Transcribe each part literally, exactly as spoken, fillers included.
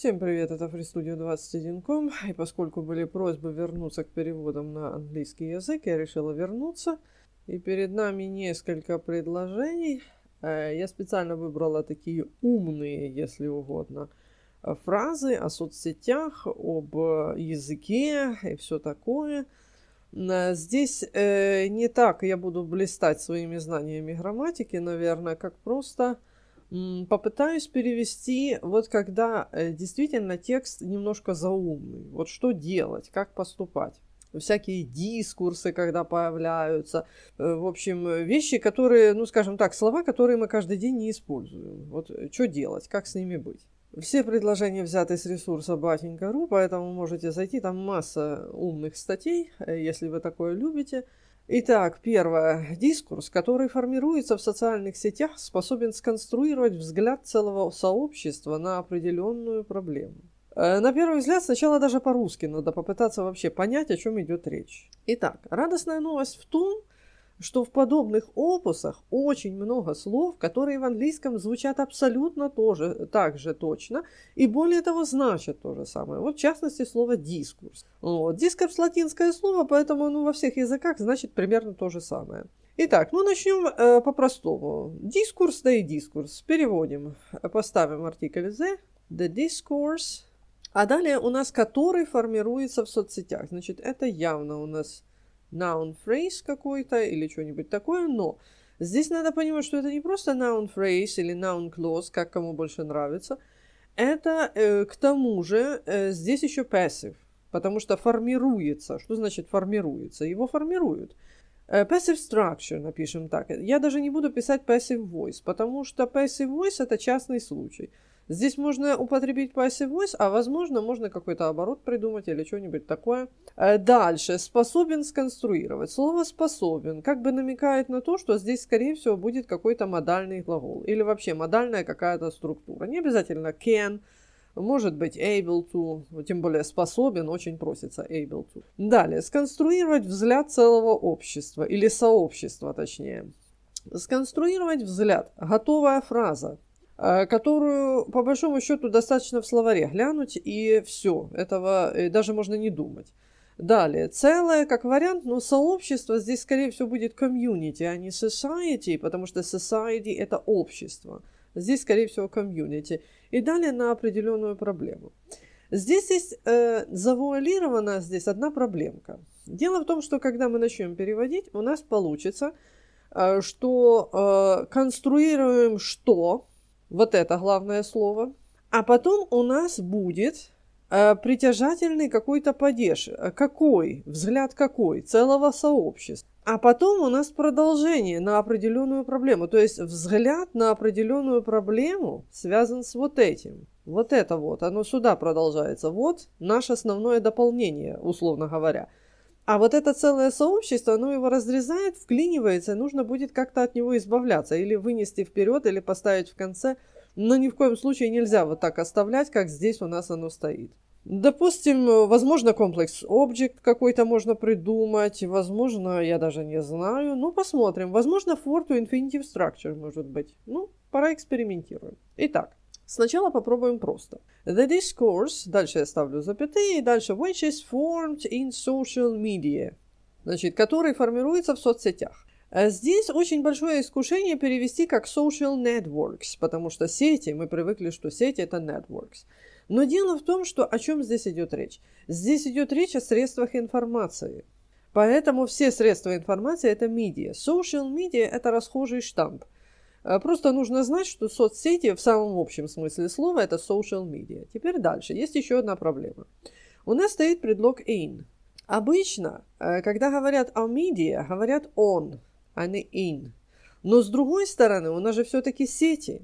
Всем привет, это фри студио двадцать один точка ком, и поскольку были просьбы вернуться к переводам на английский язык, я решила вернуться. И перед нами несколько предложений. Я специально выбрала такие умные, если угодно, фразы о соцсетях, об языке и все такое. Здесь не так я буду блистать своими знаниями грамматики, наверное, как просто... Попытаюсь перевести, вот когда действительно текст немножко заумный. Вот что делать, как поступать. Всякие дискурсы, когда появляются. В общем, вещи, которые, ну скажем так, слова, которые мы каждый день не используем. Вот что делать, как с ними быть. Все предложения взяты с ресурса Батенька точка ру, поэтому можете зайти, там масса умных статей, если вы такое любите. Итак, первое. Дискурс, который формируется в социальных сетях, способен сконструировать взгляд целого сообщества на определенную проблему. На первый взгляд, сначала даже по-русски надо попытаться вообще понять, о чем идет речь. Итак, радостная новость в том, что в подобных опусах очень много слов, которые в английском звучат абсолютно тоже, так же точно, и более того значат то же самое. Вот в частности слово «дискурс». Вот. Дискурс – латинское слово, поэтому оно во всех языках значит примерно то же самое. Итак, ну начнем э, по-простому. Дискурс, да и дискурс. Переводим, поставим артикль «the», «the discourse», а далее у нас «который» формируется в соцсетях. Значит, это явно у нас... noun phrase какой-то или что-нибудь такое, но здесь надо понимать, что это не просто noun phrase или noun clause, как кому больше нравится. Это, э, к тому же, э, здесь еще passive, потому что формируется. Что значит формируется? Его формируют. Э, passive structure, напишем так. Я даже не буду писать passive voice, потому что passive voice – это частный случай. Здесь можно употребить passive voice, а возможно можно какой-то оборот придумать или что-нибудь такое. Дальше. Способен сконструировать. Слово «способен» как бы намекает на то, что здесь, скорее всего, будет какой-то модальный глагол. Или вообще модальная какая-то структура. Не обязательно can, может быть able to, тем более способен, очень просится able to. Далее. Сконструировать взгляд целого общества или сообщества, точнее. Сконструировать взгляд. Готовая фраза, которую, по большому счету, достаточно в словаре глянуть, и все. Этого даже можно не думать. Далее, целое как вариант, но сообщество здесь, скорее всего, будет community, а не society, потому что society – это общество. Здесь, скорее всего, community. И далее на определенную проблему. Здесь есть э, завуалирована здесь одна проблемка. Дело в том, что когда мы начнем переводить, у нас получится, э, что э, конструируем «что», вот это главное слово. А потом у нас будет э, притяжательный какой-то падеж. Какой? Взгляд какой? Целого сообщества. А потом у нас продолжение на определенную проблему. То есть взгляд на определенную проблему связан с вот этим. Вот это вот. Оно сюда продолжается. Вот наше основное дополнение, условно говоря. А вот это целое сообщество, оно его разрезает, вклинивается, и нужно будет как-то от него избавляться. Или вынести вперед, или поставить в конце. Но ни в коем случае нельзя вот так оставлять, как здесь у нас оно стоит. Допустим, возможно, комплекс объект какой-то можно придумать. Возможно, я даже не знаю. Ну, посмотрим. Возможно, for to infinitive structure может быть. Ну, пора экспериментируем. Итак. Сначала попробуем просто. The discourse, дальше я ставлю запятые, дальше which is formed in social media, значит, который формируется в соцсетях. Здесь очень большое искушение перевести как social networks, потому что сети, мы привыкли, что сети это networks. Но дело в том, что о чем здесь идет речь? Здесь идет речь о средствах информации. Поэтому все средства информации это media. Social media это расхожий штамп. Просто нужно знать, что соцсети в самом общем смысле слова это social media. Теперь дальше. Есть еще одна проблема. У нас стоит предлог in. Обычно, когда говорят о media, говорят on, а не in. Но с другой стороны, у нас же все-таки сети.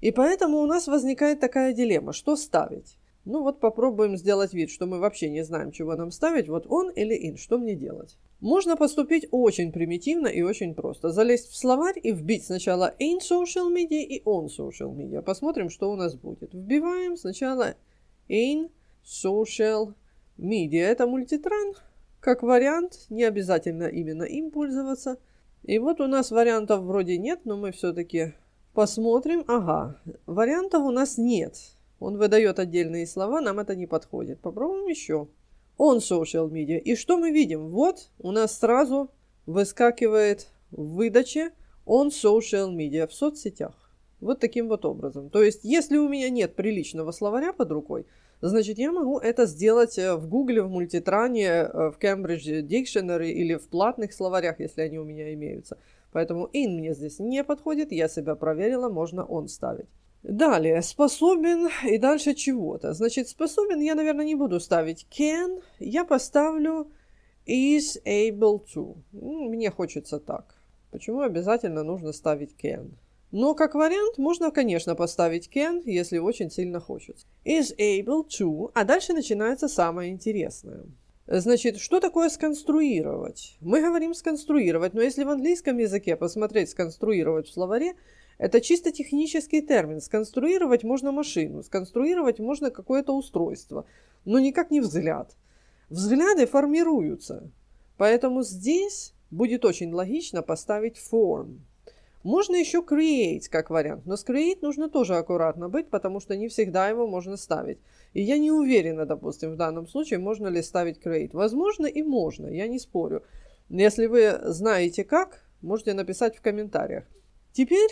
И поэтому у нас возникает такая дилемма. Что ставить? Ну вот попробуем сделать вид, что мы вообще не знаем, чего нам ставить. Вот on или in. Что мне делать? Можно поступить очень примитивно и очень просто. Залезть в словарь и вбить сначала in social media и on social media. Посмотрим, что у нас будет. Вбиваем сначала in social media. Это мультитран. Как вариант, не обязательно именно им пользоваться. И вот у нас вариантов вроде нет, но мы все-таки посмотрим. Ага, вариантов у нас нет. Он выдает отдельные слова, нам это не подходит. Попробуем еще. On social media. И что мы видим? Вот у нас сразу выскакивает в выдаче on social media, в соцсетях. Вот таким вот образом. То есть, если у меня нет приличного словаря под рукой, значит, я могу это сделать в Гугле, в Мультитране, в Cambridge Dictionary или в платных словарях, если они у меня имеются. Поэтому in мне здесь не подходит, я себя проверила, можно on ставить. Далее, способен и дальше чего-то. Значит, способен я, наверное, не буду ставить can, я поставлю is able to. Мне хочется так. Почему обязательно нужно ставить can? Но как вариант можно, конечно, поставить can, если очень сильно хочется. Is able to. А дальше начинается самое интересное. Значит, что такое сконструировать? Мы говорим сконструировать, но если в английском языке посмотреть сконструировать в словаре, это чисто технический термин. Сконструировать можно машину, сконструировать можно какое-то устройство, но никак не взгляд. Взгляды формируются, поэтому здесь будет очень логично поставить form. Можно еще create как вариант, но с create нужно тоже аккуратно быть, потому что не всегда его можно ставить. И я не уверена, допустим, в данном случае, можно ли ставить create. Возможно и можно, я не спорю. Если вы знаете как, можете написать в комментариях. Теперь,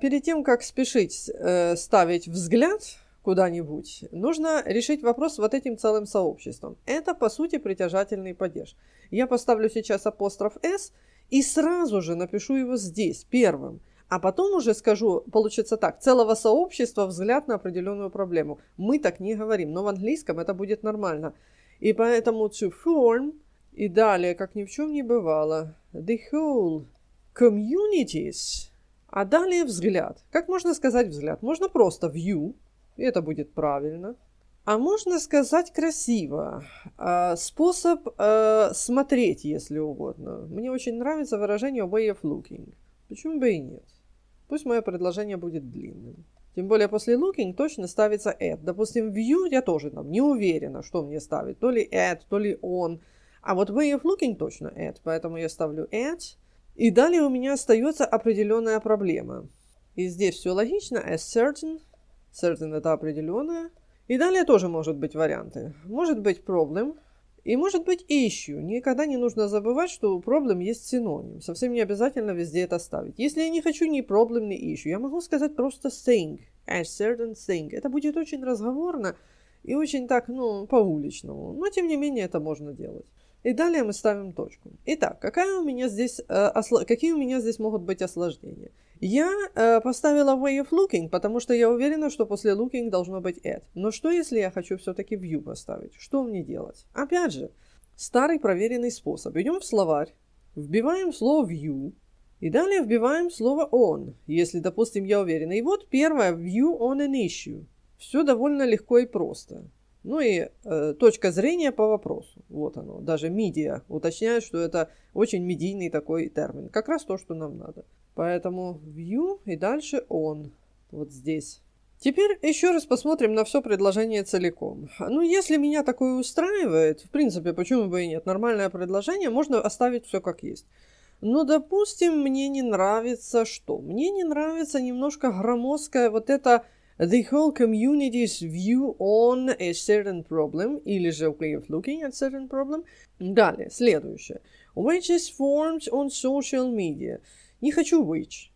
перед тем, как спешить ставить взгляд куда-нибудь, нужно решить вопрос вот этим целым сообществом. Это, по сути, притяжательный падеж. Я поставлю сейчас апостроф S и сразу же напишу его здесь, первым. А потом уже скажу, получится так, целого сообщества взгляд на определенную проблему. Мы так не говорим, но в английском это будет нормально. И поэтому to form, и далее, как ни в чем не бывало, the whole communities, а далее взгляд. Как можно сказать взгляд? Можно просто view, и это будет правильно. А можно сказать красиво. Способ смотреть, если угодно. Мне очень нравится выражение way of looking. Почему бы и нет? Пусть мое предложение будет длинным. Тем более после looking точно ставится at. Допустим, view я тоже там не уверена, что мне ставить. То ли at, то ли on. А вот way of looking точно at. Поэтому я ставлю at. И далее у меня остается определенная проблема. И здесь все логично. As certain. Certain это определенное. И далее тоже может быть варианты. Может быть problem и может быть issue. Никогда не нужно забывать, что у problem есть синоним. Совсем не обязательно везде это ставить. Если я не хочу ни problem, ни issue, я могу сказать просто thing. As certain thing. Это будет очень разговорно и очень так, ну, по-уличному. Но тем не менее это можно делать. И далее мы ставим точку. Итак, какая у меня здесь, э, осл... какие у меня здесь могут быть осложнения? Я э, поставила way of looking, потому что я уверена, что после looking должно быть at. Но что, если я хочу все-таки view поставить? Что мне делать? Опять же, старый проверенный способ. Идем в словарь, вбиваем слово view, и далее вбиваем слово on, если, допустим, я уверена. И вот первое, view on an issue. Все довольно легко и просто. Ну и э, точка зрения по вопросу. Вот оно. Даже media уточняет, что это очень медийный такой термин. Как раз то, что нам надо. Поэтому view и дальше on. Вот здесь. Теперь еще раз посмотрим на все предложение целиком. Ну, если меня такое устраивает, в принципе, почему бы и нет, нормальное предложение, можно оставить все как есть. Но, допустим, мне не нравится что? Мне не нравится немножко громоздкое вот это... The whole community's view on a certain problem, или же way of looking at certain problem. Далее, следующее. Which is formed on social media. Не хочу which.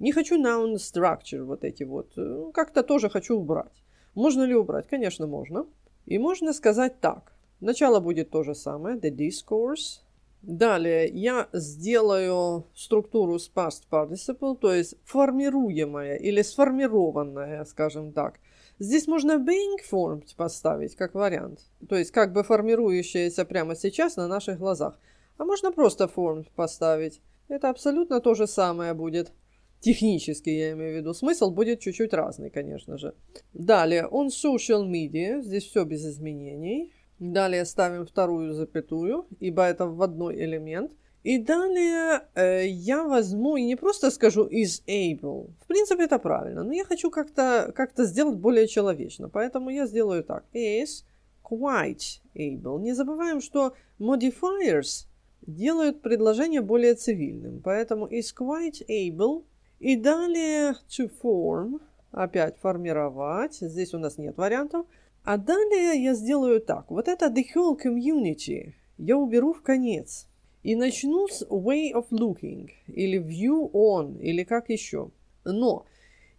Не хочу noun structure, вот эти вот. Как-то тоже хочу убрать. Можно ли убрать? Конечно, можно. И можно сказать так. Начало будет то же самое. The discourse. Далее я сделаю структуру с past participle, то есть формируемая или сформированная, скажем так. Здесь можно being formed поставить как вариант, то есть как бы формирующаяся прямо сейчас на наших глазах. А можно просто formed поставить. Это абсолютно то же самое будет. Технически, я имею в виду. Смысл будет чуть-чуть разный, конечно же. Далее on social media. Здесь все без изменений. Далее ставим вторую запятую, ибо это вводной элемент. И далее э, я возьму и не просто скажу is able. В принципе, это правильно, но я хочу как-то как-то сделать более человечно. Поэтому я сделаю так. Is quite able. Не забываем, что modifiers делают предложение более цивильным. Поэтому is quite able. И далее to form. Опять формировать. Здесь у нас нет вариантов. А далее я сделаю так. Вот это The Whole Community я уберу в конец. И начну с Way of Looking. Или View On. Или как еще. Но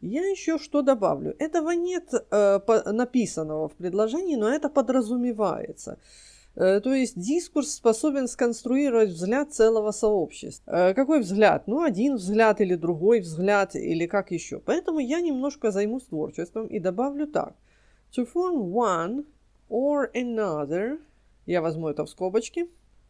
я еще что добавлю. Этого нет э, по, написанного в предложении, но это подразумевается. Э, то есть дискурс способен сконструировать взгляд целого сообщества. Э, какой взгляд? Ну, один взгляд или другой взгляд, или как еще. Поэтому я немножко займусь творчеством и добавлю так. To form one or another. Я возьму это в скобочки.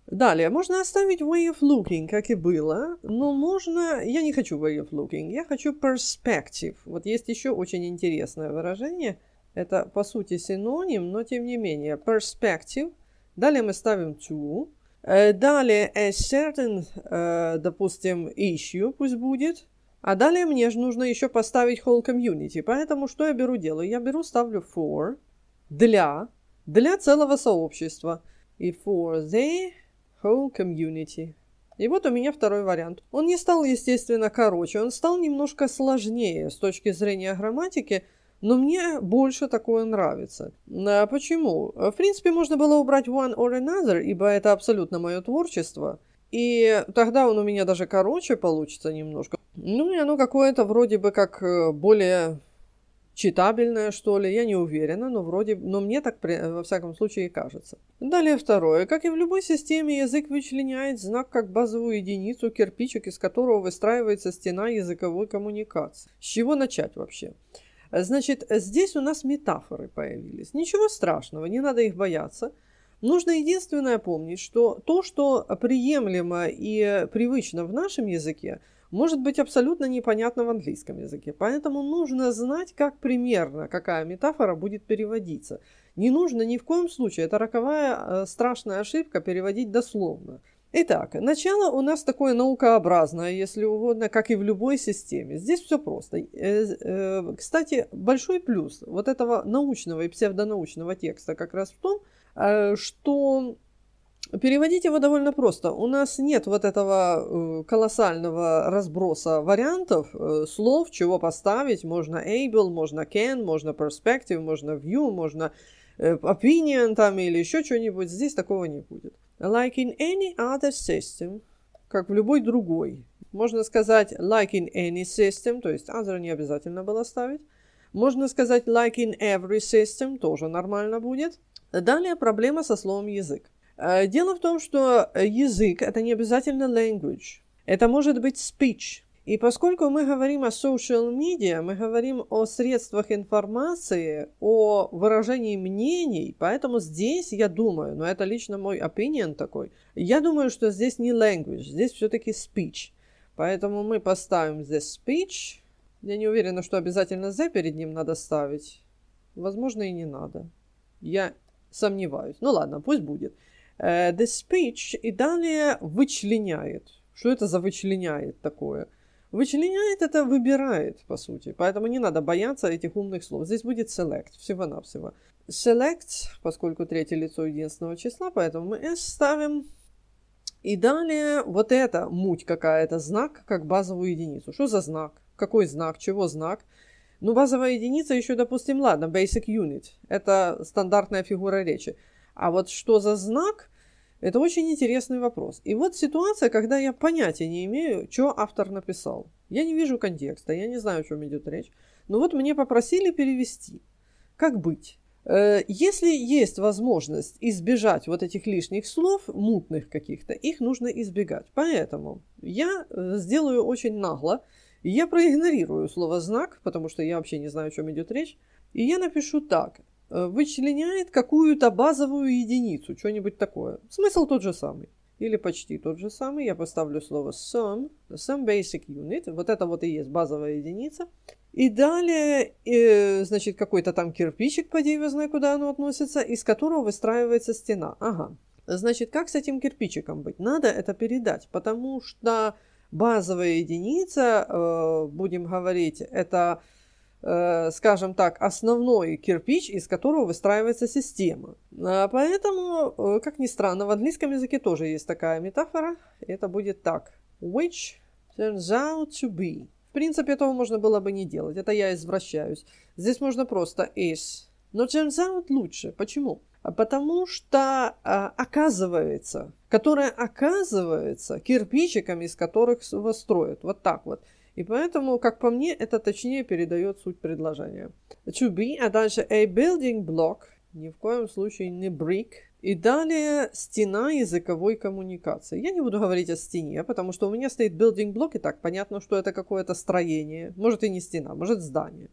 Далее, можно оставить way of looking, как и было, но можно... Я не хочу way of looking, я хочу perspective. Вот есть еще очень интересное выражение. Это, по сути, синоним, но тем не менее. Perspective. Далее мы ставим to. Далее a certain, допустим, issue пусть будет. А далее мне же нужно еще поставить whole community. Поэтому что я беру, делаю? Я беру, ставлю for. Для. Для целого сообщества. И for they... Whole community. И вот у меня второй вариант. Он не стал, естественно, короче, он стал немножко сложнее с точки зрения грамматики, но мне больше такое нравится. А почему? В принципе, можно было убрать one or another, ибо это абсолютно мое творчество, и тогда он у меня даже короче получится немножко. Ну и оно какое-то вроде бы как более читабельное, что ли, я не уверена, но вроде, но мне так во всяком случае кажется. Далее второе. Как и в любой системе, язык вычленяет знак как базовую единицу, кирпичик, из которого выстраивается стена языковой коммуникации. С чего начать вообще? Значит, здесь у нас метафоры появились. Ничего страшного, не надо их бояться. Нужно единственное помнить, что то, что приемлемо и привычно в нашем языке, может быть абсолютно непонятно в английском языке. Поэтому нужно знать, как примерно, какая метафора будет переводиться. Не нужно ни в коем случае, это роковая страшная ошибка, переводить дословно. Итак, начало у нас такое наукообразное, если угодно, как и в любой системе. Здесь все просто. Кстати, большой плюс вот этого научного и псевдонаучного текста как раз в том, что... Переводить его довольно просто. У нас нет вот этого колоссального разброса вариантов, слов, чего поставить. Можно able, можно can, можно perspective, можно view, можно opinion там или еще что-нибудь. Здесь такого не будет. Like in any other system, как в любой другой. Можно сказать like in any system, то есть other не обязательно было ставить. Можно сказать like in every system, тоже нормально будет. Далее проблема со словом язык. Дело в том, что язык – это не обязательно language. Это может быть speech. И поскольку мы говорим о social media, мы говорим о средствах информации, о выражении мнений, поэтому здесь, я думаю, но это лично мой opinion такой, я думаю, что здесь не language, здесь все-таки speech. Поэтому мы поставим здесь speech. Я не уверена, что обязательно the перед ним надо ставить. Возможно, и не надо. Я сомневаюсь. Ну ладно, пусть будет. The speech и далее вычленяет. Что это за вычленяет такое? Вычленяет — это выбирает, по сути. Поэтому не надо бояться этих умных слов. Здесь будет select, всего-навсего. Select, поскольку третье лицо единственного числа, поэтому мы s ставим. И далее вот это муть какая-то, знак как базовую единицу. Что за знак? Какой знак? Чего знак? Ну, базовая единица еще, допустим, ладно, basic unit. Это стандартная фигура речи. А вот что за знак, это очень интересный вопрос. И вот ситуация, когда я понятия не имею, что автор написал. Я не вижу контекста, я не знаю, о чем идет речь. Но вот мне попросили перевести. Как быть? Если есть возможность избежать вот этих лишних слов, мутных каких-то, их нужно избегать. Поэтому я сделаю очень нагло. Я проигнорирую слово «знак», потому что я вообще не знаю, о чем идет речь. И я напишу так. Вычленяет какую-то базовую единицу, что-нибудь такое. Смысл тот же самый. Или почти тот же самый. Я поставлю слово some, some basic unit. Вот это вот и есть базовая единица. И далее, э, значит, какой-то там кирпичик, поди я знаю, куда оно относится, из которого выстраивается стена. Ага. Значит, как с этим кирпичиком быть? Надо это передать, потому что базовая единица, э, будем говорить, это... скажем так, основной кирпич, из которого выстраивается система. Поэтому, как ни странно, в английском языке тоже есть такая метафора. Это будет так. Which turns out to be. принципе, этого можно было бы не делать. Это я извращаюсь. Здесь можно просто is. Но turns out лучше. Почему? Потому что а, оказывается, которая оказывается кирпичиками, из которых вас строят. Вот так вот. И поэтому, как по мне, это точнее передает суть предложения. To be, а дальше a building block, ни в коем случае не brick. И далее стена языковой коммуникации. Я не буду говорить о стене, потому что у меня стоит building block, и так понятно, что это какое-то строение. Может и не стена, может здание.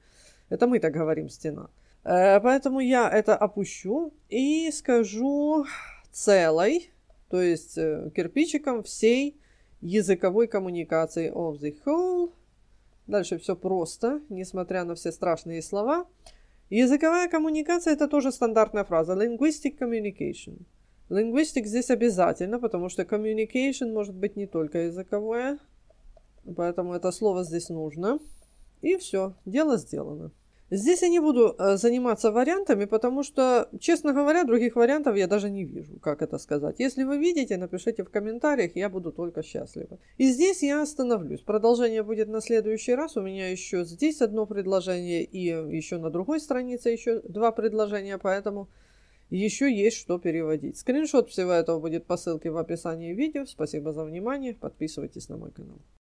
Это мы так говорим стена. Поэтому я это опущу и скажу целой, то есть кирпичиком всей языковой коммуникации of the whole. Дальше все просто, несмотря на все страшные слова. Языковая коммуникация — это тоже стандартная фраза. Linguistic communication. Linguistic здесь обязательно, потому что communication может быть не только языковое. Поэтому это слово здесь нужно. И все, дело сделано. Здесь я не буду заниматься вариантами, потому что, честно говоря, других вариантов я даже не вижу, как это сказать. Если вы видите, напишите в комментариях, я буду только счастлива. И здесь я остановлюсь. Продолжение будет на следующий раз. У меня еще здесь одно предложение и еще на другой странице еще два предложения, поэтому еще есть что переводить. Скриншот всего этого будет по ссылке в описании видео. Спасибо за внимание. Подписывайтесь на мой канал.